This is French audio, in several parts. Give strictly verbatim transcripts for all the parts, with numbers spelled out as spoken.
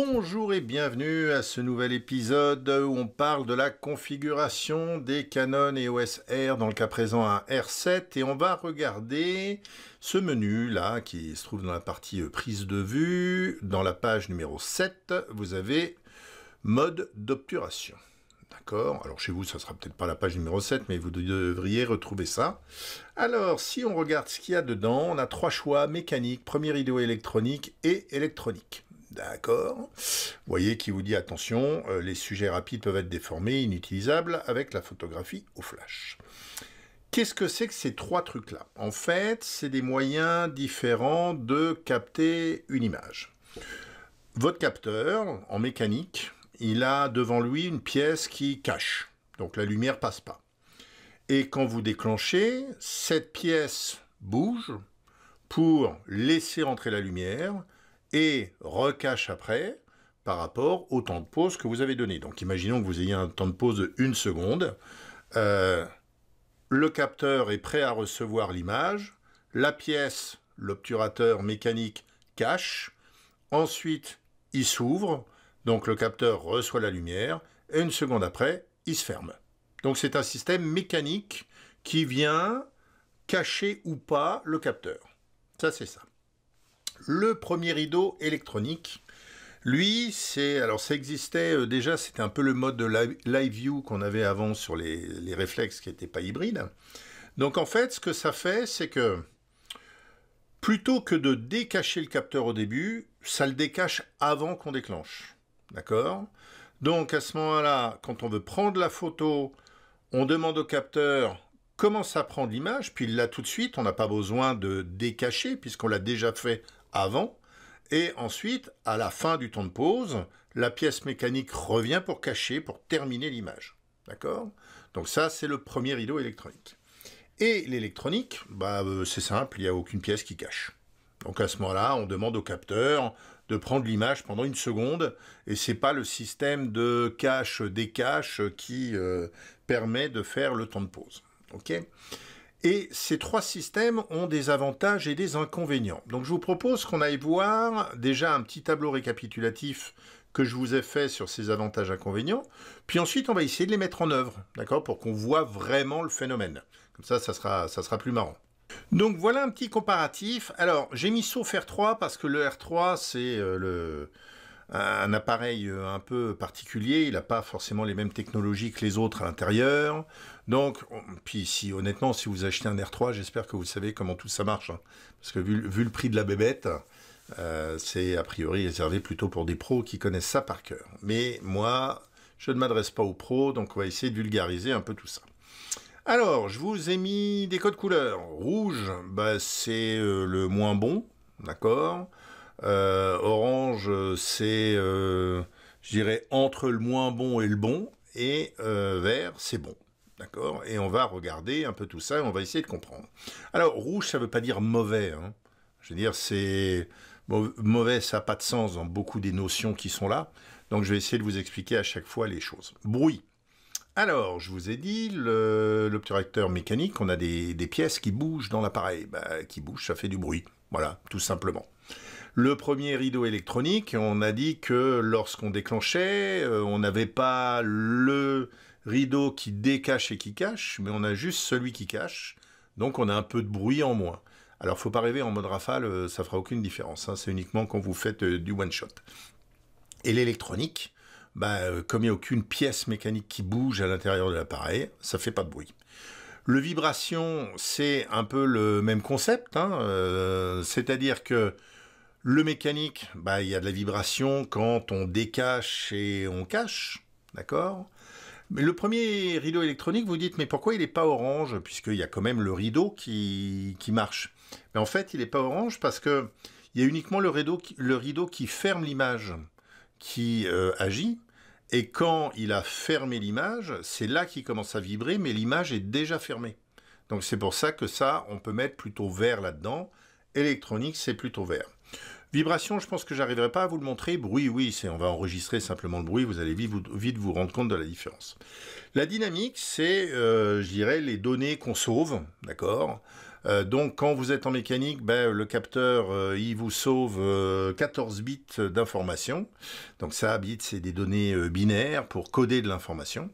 Bonjour et bienvenue à ce nouvel épisode où on parle de la configuration des Canon E O S R, dans le cas présent un R sept, et on va regarder ce menu là qui se trouve dans la partie prise de vue. Dans la page numéro sept, vous avez mode d'obturation. D'accord, alors chez vous ça sera peut-être pas la page numéro sept, mais vous devriez retrouver ça. Alors si on regarde ce qu'il y a dedans, on a trois choix: mécanique, premier rideau électronique et électronique. D'accord, vous voyez qui vous dit attention, euh, les sujets rapides peuvent être déformés, inutilisables avec la photographie au flash. Qu'est-ce que c'est que ces trois trucs-là? En fait, c'est des moyens différents de capter une image. Votre capteur, en mécanique, il a devant lui une pièce qui cache, donc la lumière ne passe pas. Et quand vous déclenchez, cette pièce bouge pour laisser entrer la lumière, et recache après par rapport au temps de pause que vous avez donné. Donc imaginons que vous ayez un temps de pause de une seconde. Euh, le capteur est prêt à recevoir l'image. La pièce, l'obturateur mécanique, cache. Ensuite, il s'ouvre. Donc le capteur reçoit la lumière. Et une seconde après, il se ferme. Donc c'est un système mécanique qui vient cacher ou pas le capteur. Ça, c'est ça. Le premier rideau électronique, lui, c'est, alors ça existait déjà, c'était un peu le mode de live view qu'on avait avant sur les, les réflexes qui n'étaient pas hybrides. Donc en fait, ce que ça fait, c'est que plutôt que de décacher le capteur au début, ça le décache avant qu'on déclenche. D'accord? Donc à ce moment-là, quand on veut prendre la photo, on demande au capteur comment ça prend l'image, puis là tout de suite, on n'a pas besoin de décacher puisqu'on l'a déjà fait avant. Et ensuite, à la fin du temps de pause, la pièce mécanique revient pour cacher, pour terminer l'image. D'accord? Donc ça, c'est le premier rideau électronique. Et l'électronique, bah, c'est simple, il n'y a aucune pièce qui cache. Donc à ce moment-là, on demande au capteur de prendre l'image pendant une seconde, et c'est pas le système de cache-décache qui euh, permet de faire le temps de pause. Ok ? Et ces trois systèmes ont des avantages et des inconvénients. Donc je vous propose qu'on aille voir déjà un petit tableau récapitulatif que je vous ai fait sur ces avantages et inconvénients. Puis ensuite, on va essayer de les mettre en œuvre, d'accord, pour qu'on voit vraiment le phénomène. Comme ça, ça sera, ça sera plus marrant. Donc voilà un petit comparatif. Alors j'ai mis sauf R trois parce que le R trois, c'est le... un appareil un peu particulier, il n'a pas forcément les mêmes technologies que les autres à l'intérieur. Donc, on, puis si honnêtement, si vous achetez un R trois, j'espère que vous savez comment tout ça marche. Hein, parce que vu, vu le prix de la bébête, euh, c'est a priori réservé plutôt pour des pros qui connaissent ça par cœur. Mais moi, je ne m'adresse pas aux pros, donc on va essayer de vulgariser un peu tout ça. Alors, je vous ai mis des codes couleurs. Rouge, bah, c'est euh, le moins bon, d'accord ? Euh, orange, c'est, euh, je dirais, entre le moins bon et le bon, et euh, vert, c'est bon, d'accord? Et on va regarder un peu tout ça, et on va essayer de comprendre. Alors, rouge, ça ne veut pas dire mauvais, hein. Je veux dire, c'est... Mauvais, ça n'a pas de sens dans beaucoup des notions qui sont là, donc je vais essayer de vous expliquer à chaque fois les choses. Bruit. Alors, je vous ai dit, l'obturateur mécanique, on a des, des pièces qui bougent dans l'appareil. Bah, qui bougent, ça fait du bruit, voilà, tout simplement. Le premier rideau électronique, on a dit que lorsqu'on déclenchait, on n'avait pas le rideau qui décache et qui cache, mais on a juste celui qui cache, donc on a un peu de bruit en moins. Alors, il ne faut pas rêver en mode rafale, ça ne fera aucune différence, hein, c'est uniquement quand vous faites du one-shot. Et l'électronique, bah, comme il n'y a aucune pièce mécanique qui bouge à l'intérieur de l'appareil, ça ne fait pas de bruit. Le vibration, c'est un peu le même concept, hein, euh, c'est-à-dire que le mécanique, bah, il y a de la vibration quand on décache et on cache, d'accord? Mais le premier rideau électronique, vous dites, mais pourquoi il n'est pas orange? Puisqu'il y a quand même le rideau qui, qui marche. Mais en fait, il n'est pas orange parce qu'il y a uniquement le rideau qui, le rideau qui ferme l'image, qui euh, agit. Et quand il a fermé l'image, c'est là qu'il commence à vibrer, mais l'image est déjà fermée. Donc c'est pour ça que ça, on peut mettre plutôt vert là-dedans. Électronique, c'est plutôt vert. Vibration, je pense que j'arriverai pas à vous le montrer. Bruit, oui, c'est on va enregistrer simplement le bruit. Vous allez vite vous, vite vous rendre compte de la différence. La dynamique, c'est, euh, je dirais, les données qu'on sauve, d'accord, Euh, donc quand vous êtes en mécanique, ben, le capteur euh, il vous sauve euh, quatorze bits d'information. Donc ça, bits, c'est des données euh, binaires pour coder de l'information.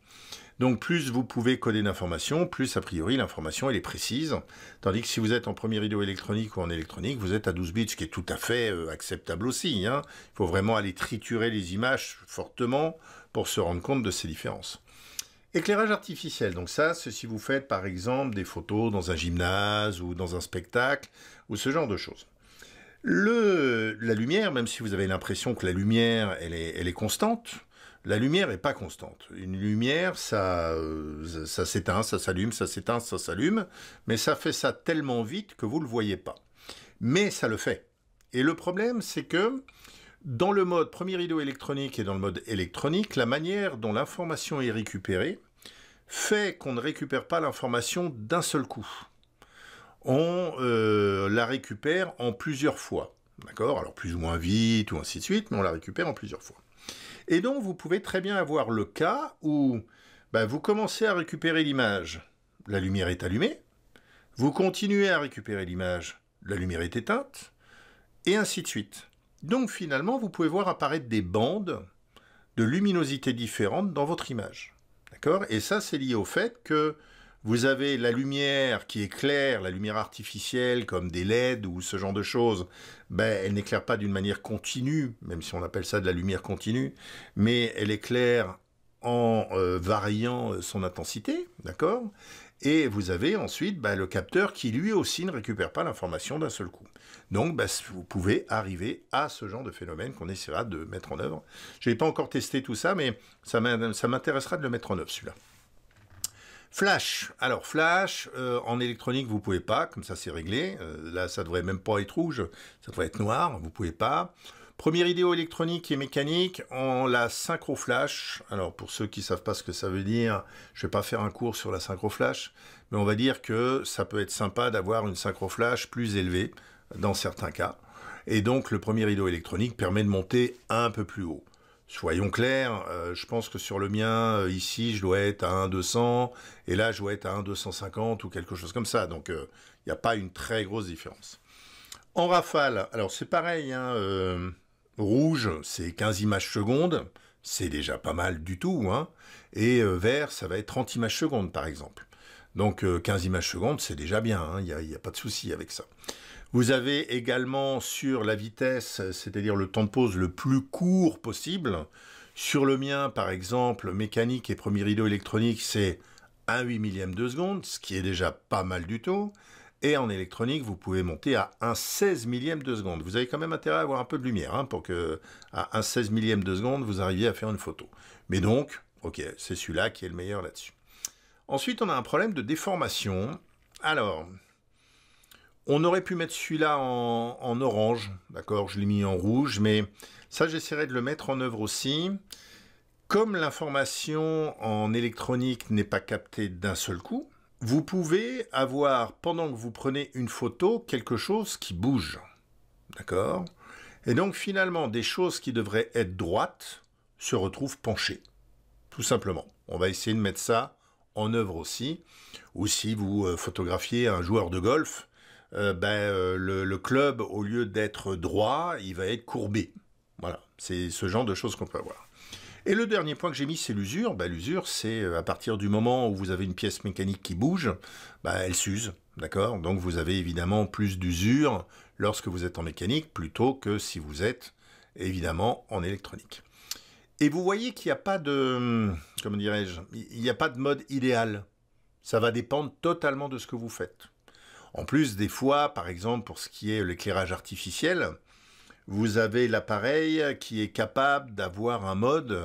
Donc plus vous pouvez coder d'informations, plus a priori l'information elle est précise. Tandis que si vous êtes en première vidéo électronique ou en électronique, vous êtes à douze bits, ce qui est tout à fait euh, acceptable aussi, hein. Il faut vraiment aller triturer les images fortement pour se rendre compte de ces différences. Éclairage artificiel, donc ça, c'est si vous faites par exemple des photos dans un gymnase ou dans un spectacle ou ce genre de choses. Le, la lumière, même si vous avez l'impression que la lumière elle est, elle est constante, la lumière n'est pas constante. Une lumière, ça s'éteint, ça s'allume, ça s'éteint, ça s'allume, mais ça fait ça tellement vite que vous ne le voyez pas. Mais ça le fait. Et le problème, c'est que dans le mode première vidéo électronique et dans le mode électronique, la manière dont l'information est récupérée fait qu'on ne récupère pas l'information d'un seul coup. On euh, la récupère en plusieurs fois. D'accord? Alors plus ou moins vite ou ainsi de suite, mais on la récupère en plusieurs fois. Et donc, vous pouvez très bien avoir le cas où ben, vous commencez à récupérer l'image, la lumière est allumée, vous continuez à récupérer l'image, la lumière est éteinte, et ainsi de suite. Donc, finalement, vous pouvez voir apparaître des bandes de luminosité différentes dans votre image. D'accord ? Et ça, c'est lié au fait que vous avez la lumière qui éclaire, la lumière artificielle, comme des L E D ou ce genre de choses, ben, elle n'éclaire pas d'une manière continue, même si on appelle ça de la lumière continue, mais elle éclaire en euh, variant son intensité, d'accord ? Et vous avez ensuite ben, le capteur qui lui aussi ne récupère pas l'information d'un seul coup. Donc ben, vous pouvez arriver à ce genre de phénomène qu'on essaiera de mettre en œuvre. Je n'ai pas encore testé tout ça, mais ça m'intéressera de le mettre en œuvre celui-là. Flash. Alors flash, euh, en électronique vous pouvez pas, comme ça c'est réglé. Euh, là ça devrait même pas être rouge, ça devrait être noir, vous pouvez pas. Première vidéo électronique et mécanique, on la synchro flash. Alors pour ceux qui savent pas ce que ça veut dire, je vais pas faire un cours sur la synchro flash, mais on va dire que ça peut être sympa d'avoir une synchro flash plus élevée dans certains cas. Et donc le premier vidéo électronique permet de monter un peu plus haut. Soyons clairs, euh, je pense que sur le mien, euh, ici, je dois être à un deux cents, et là, je dois être à un deux cent cinquante ou quelque chose comme ça. Donc, il euh, n'y a pas une très grosse différence. En rafale, alors c'est pareil, hein, euh, rouge, c'est quinze images secondes, c'est déjà pas mal du tout, hein, et euh, vert, ça va être trente images secondes, par exemple. Donc, euh, quinze images secondes, c'est déjà bien, hein, il n'y a, y a pas de souci avec ça. Vous avez également sur la vitesse, c'est-à-dire le temps de pause le plus court possible. Sur le mien, par exemple, mécanique et premier rideau électronique, c'est un huit millième de seconde, ce qui est déjà pas mal du tout. Et en électronique, vous pouvez monter à un seize millième de seconde. Vous avez quand même intérêt à avoir un peu de lumière, hein, pour que à un seize millième de seconde, vous arriviez à faire une photo. Mais donc, ok, c'est celui-là qui est le meilleur là-dessus. Ensuite, on a un problème de déformation. Alors... on aurait pu mettre celui-là en, en orange, d'accord, je l'ai mis en rouge, mais ça j'essaierai de le mettre en œuvre aussi. Comme l'information en électronique n'est pas captée d'un seul coup, vous pouvez avoir, pendant que vous prenez une photo, quelque chose qui bouge, d'accord. Et donc finalement, des choses qui devraient être droites se retrouvent penchées, tout simplement. On va essayer de mettre ça en œuvre aussi, ou si vous photographiez un joueur de golf, Euh, ben, euh, le, le club, au lieu d'être droit, il va être courbé. Voilà, c'est ce genre de choses qu'on peut avoir. Et le dernier point que j'ai mis, c'est l'usure. Ben, l'usure, c'est à partir du moment où vous avez une pièce mécanique qui bouge, ben, elle s'use, d'accord? Donc vous avez évidemment plus d'usure lorsque vous êtes en mécanique, plutôt que si vous êtes, évidemment, en électronique. Et vous voyez qu'il n'y a pas de... comment dirais-je? Il n'y a pas de mode idéal. Ça va dépendre totalement de ce que vous faites. En plus, des fois, par exemple, pour ce qui est l'éclairage artificiel, vous avez l'appareil qui est capable d'avoir un mode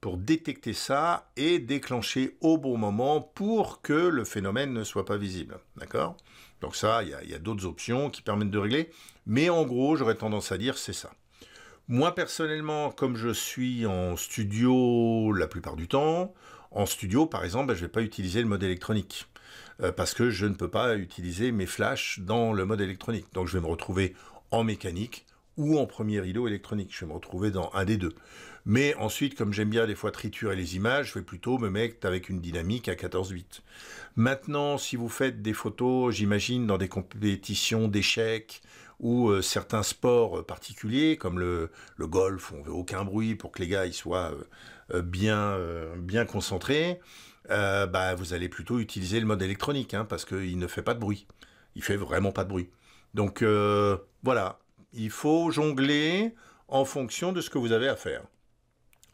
pour détecter ça et déclencher au bon moment pour que le phénomène ne soit pas visible. D'accord? Donc ça, il y a, a d'autres options qui permettent de régler. Mais en gros, j'aurais tendance à dire c'est ça. Moi, personnellement, comme je suis en studio la plupart du temps, en studio, par exemple, ben, je ne vais pas utiliser le mode électronique. Parce que je ne peux pas utiliser mes flashs dans le mode électronique. Donc je vais me retrouver en mécanique ou en premier rideau électronique. Je vais me retrouver dans un des deux. Mais ensuite, comme j'aime bien des fois triturer les images, je vais plutôt me mettre avec une dynamique à quatorze huit. Maintenant, si vous faites des photos, j'imagine, dans des compétitions d'échecs ou euh, certains sports particuliers, comme le, le golf, on ne veut aucun bruit pour que les gars ils soient euh, bien, euh, bien concentrés, euh, bah, vous allez plutôt utiliser le mode électronique, hein, parce qu'il ne fait pas de bruit. Il ne fait vraiment pas de bruit. Donc euh, voilà, il faut jongler en fonction de ce que vous avez à faire.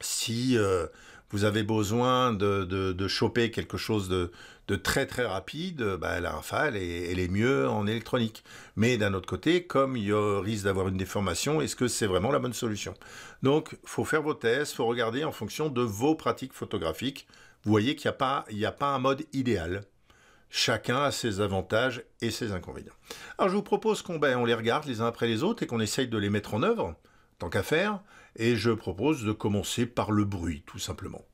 Si euh, vous avez besoin de, de, de choper quelque chose de, de très très rapide, bah, la alpha, elle est, elle est mieux en électronique. Mais d'un autre côté, comme il risque d'avoir une déformation, est-ce que c'est vraiment la bonne solution? Donc, il faut faire vos tests, il faut regarder en fonction de vos pratiques photographiques. Vous voyez qu'il n'y a pas, il n'y a pas un mode idéal. Chacun a ses avantages et ses inconvénients. Alors, je vous propose qu'on ben, on les regarde les uns après les autres et qu'on essaye de les mettre en œuvre, tant qu'à faire. Et je propose de commencer par le bruit, tout simplement.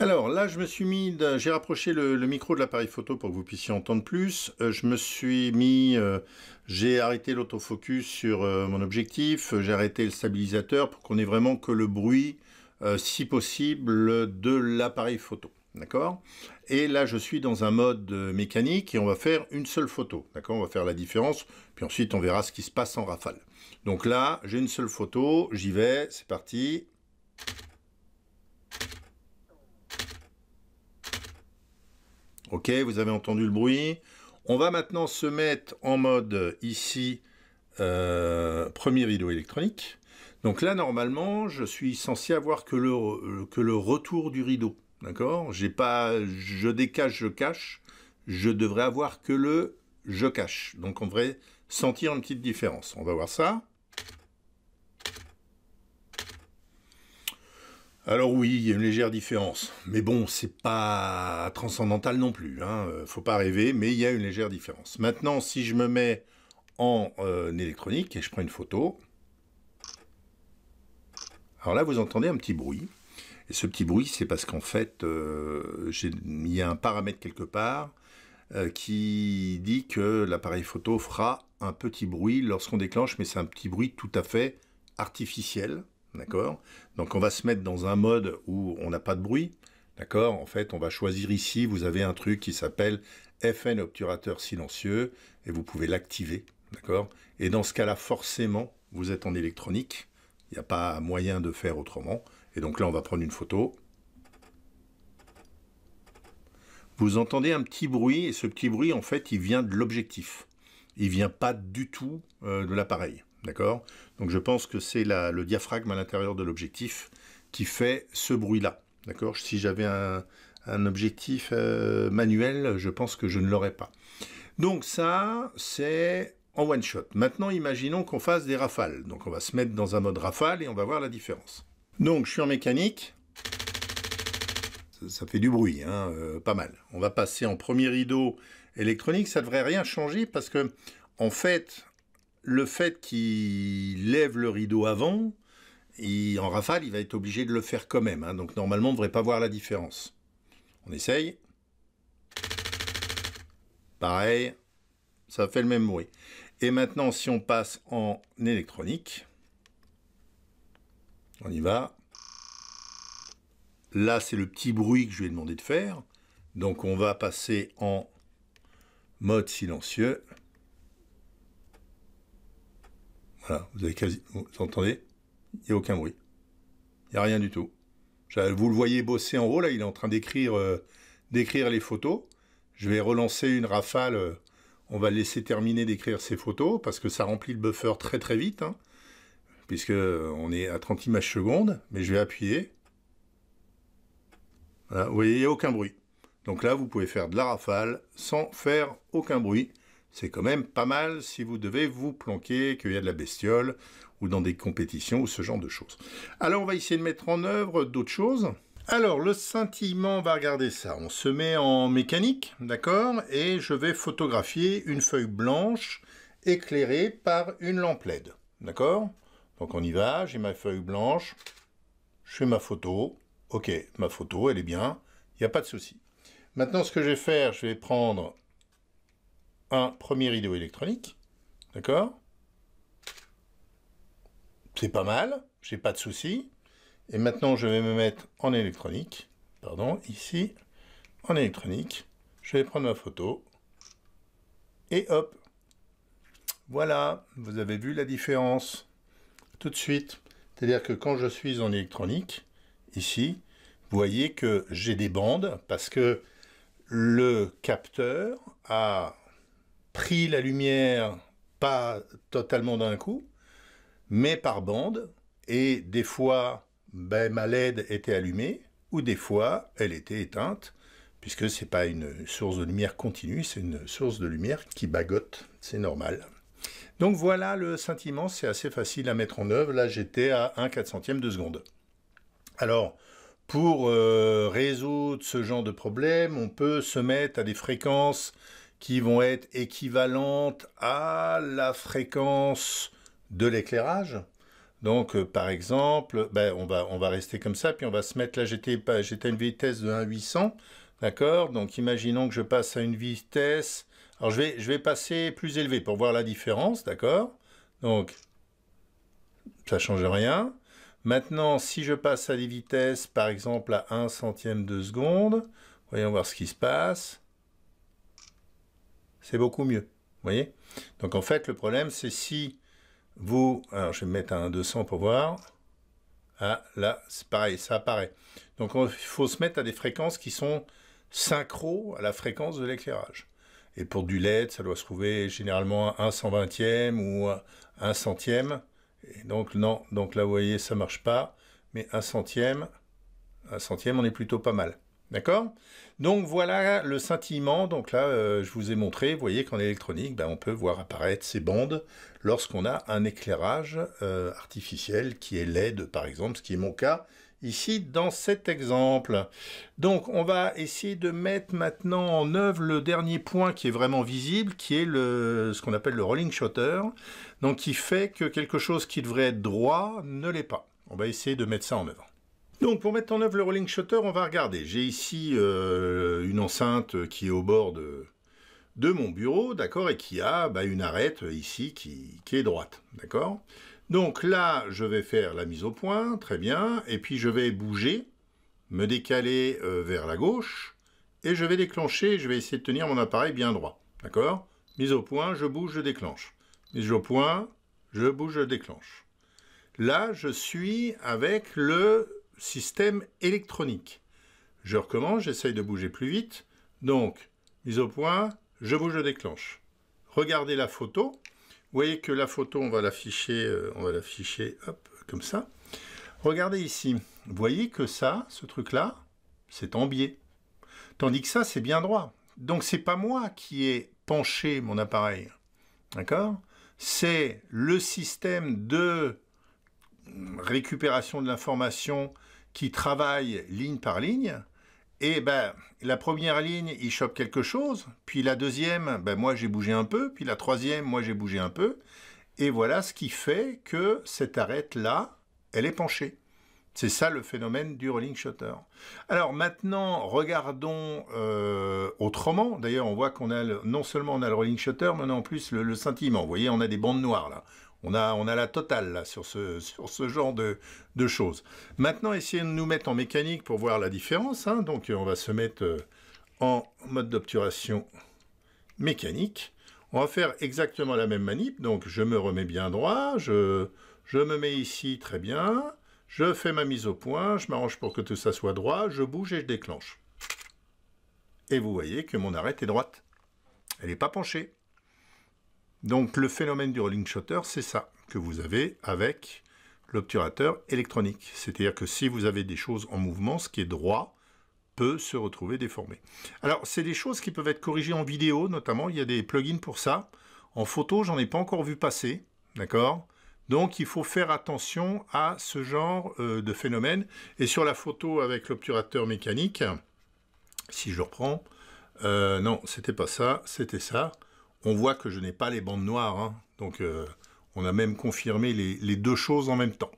Alors là, je me suis mis, j'ai rapproché le, le micro de l'appareil photo pour que vous puissiez entendre plus. Euh, je me suis mis, euh, j'ai arrêté l'autofocus sur euh, mon objectif, j'ai arrêté le stabilisateur pour qu'on ait vraiment que le bruit, euh, si possible, de l'appareil photo. D'accord? Et là, je suis dans un mode mécanique et on va faire une seule photo. D'accord? On va faire la différence, puis ensuite on verra ce qui se passe en rafale. Donc là, j'ai une seule photo, j'y vais, c'est parti. Ok, vous avez entendu le bruit. On va maintenant se mettre en mode ici, euh, premier rideau électronique. Donc là, normalement, je suis censé avoir que le, que le retour du rideau. D'accord? J'ai pas je décache, je cache. Je devrais avoir que le je cache. Donc on devrait sentir une petite différence. On va voir ça. Alors oui, il y a une légère différence. Mais bon, c'est pas transcendantal non plus. Hein. Faut pas rêver, mais il y a une légère différence. Maintenant, si je me mets en euh, électronique et je prends une photo. Alors là, vous entendez un petit bruit. Et ce petit bruit, c'est parce qu'en fait, euh, il y a un paramètre quelque part euh, qui dit que l'appareil photo fera un petit bruit lorsqu'on déclenche, mais c'est un petit bruit tout à fait artificiel, d'accord? Donc on va se mettre dans un mode où on n'a pas de bruit, d'accord? En fait, on va choisir ici, vous avez un truc qui s'appelle F N obturateur silencieux, et vous pouvez l'activer, d'accord? Et dans ce cas-là, forcément, vous êtes en électronique, il n'y a pas moyen de faire autrement. Et donc là, on va prendre une photo. Vous entendez un petit bruit, et ce petit bruit, en fait, il vient de l'objectif. Il ne vient pas du tout euh, de l'appareil, d'accord? Donc je pense que c'est le diaphragme à l'intérieur de l'objectif qui fait ce bruit-là, d'accord? Si j'avais un, un objectif euh, manuel, je pense que je ne l'aurais pas. Donc ça, c'est en one-shot. Maintenant, imaginons qu'on fasse des rafales. Donc on va se mettre dans un mode rafale et on va voir la différence. Donc, je suis en mécanique, ça, ça fait du bruit, hein, euh, pas mal. On va passer en premier rideau électronique, ça ne devrait rien changer parce que, en fait, le fait qu'il lève le rideau avant, il, en rafale, il va être obligé de le faire quand même. Hein, donc, normalement, on ne devrait pas voir la différence. On essaye. Pareil, ça fait le même bruit. Et maintenant, si on passe en électronique... On y va. Là, c'est le petit bruit que je lui ai demandé de faire. Donc, on va passer en mode silencieux. Voilà, vous avez quasi... Vous entendez? Il n'y a aucun bruit. Il n'y a rien du tout. Vous le voyez bosser en haut, là, il est en train d'écrire euh, d'écrire les photos. Je vais relancer une rafale. On va le laisser terminer d'écrire ses photos parce que ça remplit le buffer très très vite, hein. Puisque on est à trente images secondes, mais je vais appuyer. Voilà, vous voyez, il n'y a aucun bruit. Donc là, vous pouvez faire de la rafale sans faire aucun bruit. C'est quand même pas mal si vous devez vous planquer, qu'il y a de la bestiole, ou dans des compétitions, ou ce genre de choses. Alors, on va essayer de mettre en œuvre d'autres choses. Alors, le scintillement, on va regarder ça. On se met en mécanique, d'accord? Et je vais photographier une feuille blanche éclairée par une lampe L E D, d'accord? Donc on y va, j'ai ma feuille blanche, je fais ma photo, ok, ma photo, elle est bien, il n'y a pas de souci. Maintenant, ce que je vais faire, je vais prendre un premier rideau électronique, d'accord? c'est pas mal, j'ai pas de souci. Et maintenant je vais me mettre en électronique, pardon, ici, en électronique, je vais prendre ma photo, et hop, voilà, vous avez vu la différence, tout de suite, c'est-à-dire que quand je suis en électronique, ici, vous voyez que j'ai des bandes, parce que le capteur a pris la lumière, pas totalement d'un coup, mais par bande, et des fois, ben, ma L E D était allumée, ou des fois, elle était éteinte, puisque c'est pas une source de lumière continue, c'est une source de lumière qui bagote, c'est normal. Donc voilà le scintillement, c'est assez facile à mettre en œuvre, là j'étais à un quatre centième de seconde. Alors, pour euh, résoudre ce genre de problème, on peut se mettre à des fréquences qui vont être équivalentes à la fréquence de l'éclairage. Donc, euh, par exemple, ben, on, va, on va rester comme ça, puis on va se mettre, là j'étais à une vitesse de un huit cents, d'accord? Donc, imaginons que je passe à une vitesse... Alors, je vais, je vais passer plus élevé pour voir la différence, d'accord? Donc, ça ne change rien. Maintenant, si je passe à des vitesses, par exemple, à un centième de seconde, voyons voir ce qui se passe. C'est beaucoup mieux, vous voyez? Donc, en fait, le problème, c'est si... Vous, alors je vais me mettre à un deux cents pour voir. Ah, là, c'est pareil, ça apparaît. Donc, il faut se mettre à des fréquences qui sont synchro à la fréquence de l'éclairage. Et pour du L E D, ça doit se trouver généralement à un cent vingtième ou à un centième. Et donc, non, donc là, vous voyez, ça ne marche pas. Mais un centième, un centième, on est plutôt pas mal. D'accord? Donc, voilà le scintillement. Donc là, euh, je vous ai montré, vous voyez qu'en électronique, ben, on peut voir apparaître ces bandes lorsqu'on a un éclairage euh, artificiel qui est L E D, par exemple, ce qui est mon cas ici dans cet exemple. Donc, on va essayer de mettre maintenant en œuvre le dernier point qui est vraiment visible, qui est le, ce qu'on appelle le rolling shutter, donc qui fait que quelque chose qui devrait être droit ne l'est pas. On va essayer de mettre ça en œuvre. Donc pour mettre en œuvre le rolling shutter, on va regarder. J'ai ici euh, une enceinte qui est au bord de, de mon bureau, d'accord, et qui a bah, une arête ici qui, qui est droite, d'accord. Donc là, je vais faire la mise au point, très bien, et puis je vais bouger, me décaler euh, vers la gauche, et je vais déclencher, je vais essayer de tenir mon appareil bien droit, d'accord. Mise au point, je bouge, je déclenche. Mise au point, je bouge, je déclenche. Là, je suis avec le... système électronique. Je recommence, j'essaye de bouger plus vite. Donc, mise au point, je bouge, je déclenche. Regardez la photo. Vous voyez que la photo, on va l'afficher, euh, on va l'afficher, hop, comme ça. Regardez ici. Vous voyez que ça, ce truc-là, c'est en biais. Tandis que ça, c'est bien droit. Donc, c'est pas moi qui ai penché mon appareil. D'accord? C'est le système de récupération de l'information qui travaille ligne par ligne, et ben la première ligne, il chope quelque chose, puis la deuxième, ben moi j'ai bougé un peu, puis la troisième, moi j'ai bougé un peu, et voilà ce qui fait que cette arête-là, elle est penchée. C'est ça le phénomène du rolling shutter. Alors maintenant, regardons euh, autrement. D'ailleurs, on voit qu'on a le, non seulement on a le rolling shutter, mais on a en plus le, le scintillement. Vous voyez, on a des bandes noires là. On a, on a la totale là, sur, ce, sur ce genre de, de choses. Maintenant, essayons de nous mettre en mécanique pour voir la différence. Hein. Donc, on va se mettre en mode d'obturation mécanique. On va faire exactement la même manip. Donc, je me remets bien droit. Je, je me mets ici, très bien. Je fais ma mise au point. Je m'arrange pour que tout ça soit droit. Je bouge et je déclenche. Et vous voyez que mon arête est droite. Elle n'est pas penchée. Donc le phénomène du rolling shutter, c'est ça que vous avez avec l'obturateur électronique. C'est-à-dire que si vous avez des choses en mouvement, ce qui est droit peut se retrouver déformé. Alors c'est des choses qui peuvent être corrigées en vidéo, notamment il y a des plugins pour ça. En photo, j'en ai pas encore vu passer, d'accord? Donc il faut faire attention à ce genre euh, de phénomène. Et sur la photo avec l'obturateur mécanique, si je reprends, euh, non, c'était pas ça, c'était ça. On voit que je n'ai pas les bandes noires, hein. Donc euh, on a même confirmé les, les deux choses en même temps.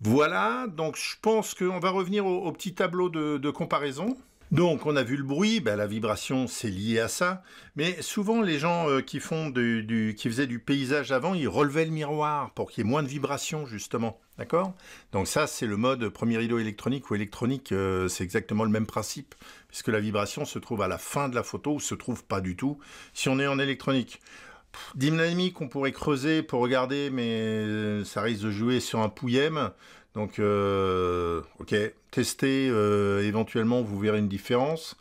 Voilà, donc je pense qu'on va revenir au, au petit tableau de, de comparaison. Donc on a vu le bruit, ben, la vibration c'est lié à ça, mais souvent les gens euh, qui, font du, du, qui faisaient du paysage avant, ils relevaient le miroir pour qu'il y ait moins de vibrations justement, d'accord? Donc ça c'est le mode premier rideau électronique ou électronique, euh, c'est exactement le même principe, puisque la vibration se trouve à la fin de la photo ou se trouve pas du tout si on est en électronique. Dynamique, on pourrait creuser pour regarder, mais ça risque de jouer sur un pouillème. Donc, euh, ok, testez, euh, éventuellement, vous verrez une différence.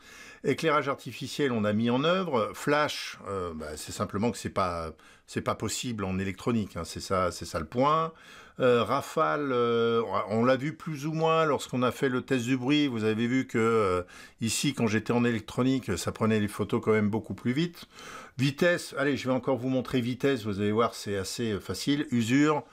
Éclairage artificiel, on a mis en œuvre. Flash, euh, bah, c'est simplement que c'est pas, c'est pas possible en électronique, hein, c'est ça, c'est ça le point. Euh, rafale, euh, on l'a vu plus ou moins lorsqu'on a fait le test du bruit. Vous avez vu que euh, ici, quand j'étais en électronique, ça prenait les photos quand même beaucoup plus vite. Vitesse, allez, je vais encore vous montrer vitesse, vous allez voir, c'est assez facile. Usure.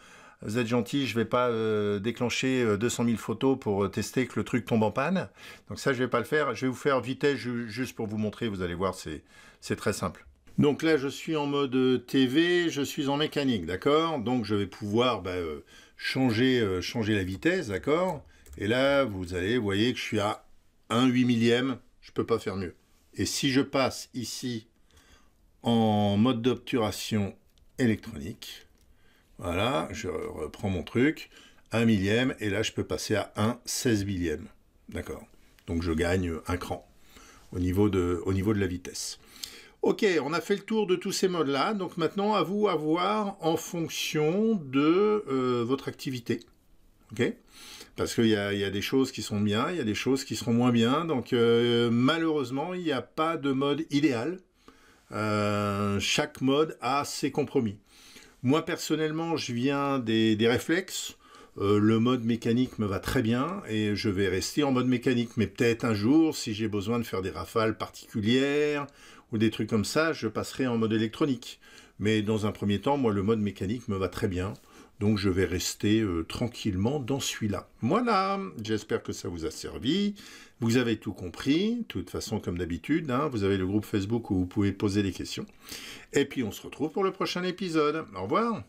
Vous êtes gentil, je ne vais pas euh, déclencher euh, deux cent mille photos pour euh, tester que le truc tombe en panne. Donc ça, je ne vais pas le faire. Je vais vous faire vitesse ju juste pour vous montrer. Vous allez voir, c'est très simple. Donc là, je suis en mode T V, je suis en mécanique, d'accord? Donc je vais pouvoir bah, euh, changer, euh, changer la vitesse, d'accord? Et là, vous allez, vous voyez que je suis à un huit millième. Je ne peux pas faire mieux. Et si je passe ici en mode d'obturation électronique... Voilà, je reprends mon truc, un millième, et là je peux passer à un seize millième. D'accord. Donc je gagne un cran au niveau, de, au niveau de la vitesse. Ok, on a fait le tour de tous ces modes-là, donc maintenant à vous à voir en fonction de euh, votre activité. Ok ? Parce qu'il y, y a des choses qui sont bien, il y a des choses qui seront moins bien, donc euh, malheureusement il n'y a pas de mode idéal. Euh, chaque mode a ses compromis. Moi, personnellement, je viens des, des réflexes. Euh, le mode mécanique me va très bien et je vais rester en mode mécanique. Mais peut-être un jour, si j'ai besoin de faire des rafales particulières ou des trucs comme ça, je passerai en mode électronique. Mais dans un premier temps, moi, le mode mécanique me va très bien. Donc, je vais rester euh, tranquillement dans celui-là. Voilà, j'espère que ça vous a servi. Vous avez tout compris. De toute façon, comme d'habitude, hein, vous avez le groupe Facebook où vous pouvez poser des questions. Et puis, on se retrouve pour le prochain épisode. Au revoir.